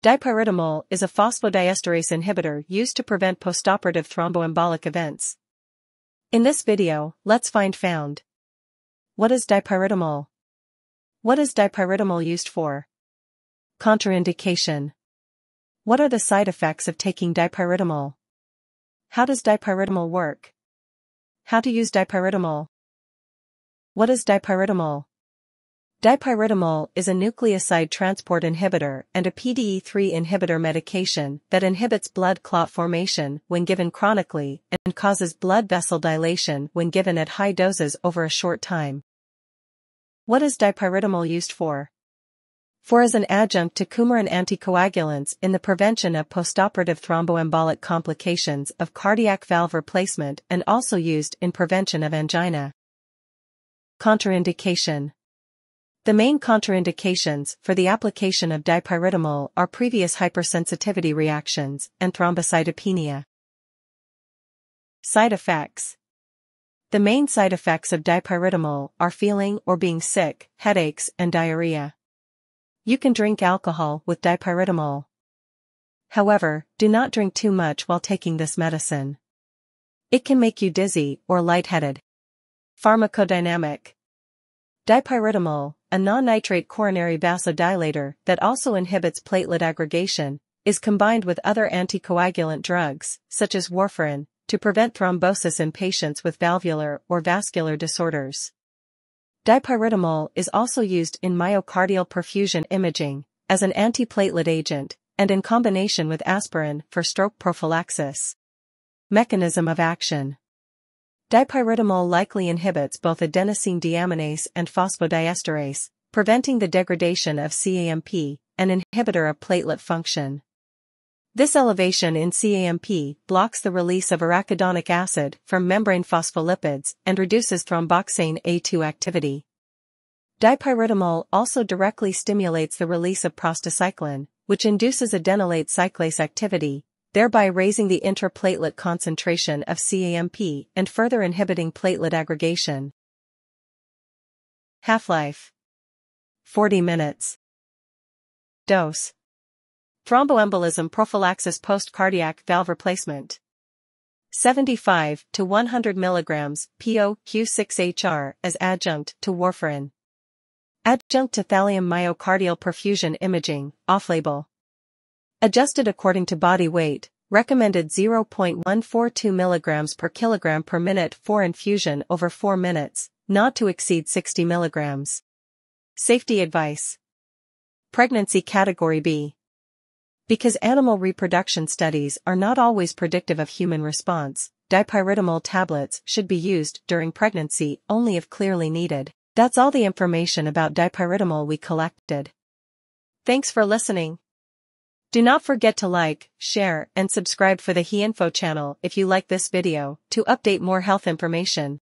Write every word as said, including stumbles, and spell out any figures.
Dipyridamole is a phosphodiesterase inhibitor used to prevent postoperative thromboembolic events. In this video, let's find found. What is dipyridamole? What is dipyridamole used for? Contraindication. What are the side effects of taking dipyridamole? How does dipyridamole work? How to use dipyridamole? What is dipyridamole? Dipyridamole is a nucleoside transport inhibitor and a P D E three inhibitor medication that inhibits blood clot formation when given chronically and causes blood vessel dilation when given at high doses over a short time. What is dipyridamole used for? For as an adjunct to coumarin anticoagulants in the prevention of postoperative thromboembolic complications of cardiac valve replacement and also used in prevention of angina. Contraindication. The main contraindications for the application of dipyridamole are previous hypersensitivity reactions and thrombocytopenia. Side effects. The main side effects of dipyridamole are feeling or being sick, headaches, and diarrhea. You can drink alcohol with dipyridamole. However, do not drink too much while taking this medicine. It can make you dizzy or lightheaded. Pharmacodynamic. Dipyridamole, a non-nitrate coronary vasodilator that also inhibits platelet aggregation, is combined with other anticoagulant drugs, such as warfarin, to prevent thrombosis in patients with valvular or vascular disorders. Dipyridamole is also used in myocardial perfusion imaging, as an antiplatelet agent, and in combination with aspirin for stroke prophylaxis. Mechanism of action. Dipyridamole likely inhibits both adenosine deaminase and phosphodiesterase, preventing the degradation of cAMP, an inhibitor of platelet function. This elevation in cAMP blocks the release of arachidonic acid from membrane phospholipids and reduces thromboxane A two activity. Dipyridamole also directly stimulates the release of prostacyclin, which induces adenylate cyclase activity, thereby raising the intraplatelet concentration of cAMP and further inhibiting platelet aggregation. Half-life. forty minutes. Dose. Thromboembolism prophylaxis post-cardiac valve replacement. seventy-five to one hundred milligrams P O Q six H R as adjunct to warfarin. Adjunct to thallium myocardial perfusion imaging, off-label. Adjusted according to body weight, recommended zero point one four two milligrams per kilogram per minute for infusion over four minutes, not to exceed sixty milligrams. Safety advice. Pregnancy category B. Because animal reproduction studies are not always predictive of human response, dipyridamole tablets should be used during pregnancy only if clearly needed. That's all the information about dipyridamole we collected. Thanks for listening. Do not forget to like, share, and subscribe for the He-Info channel if you like this video, to update more health information.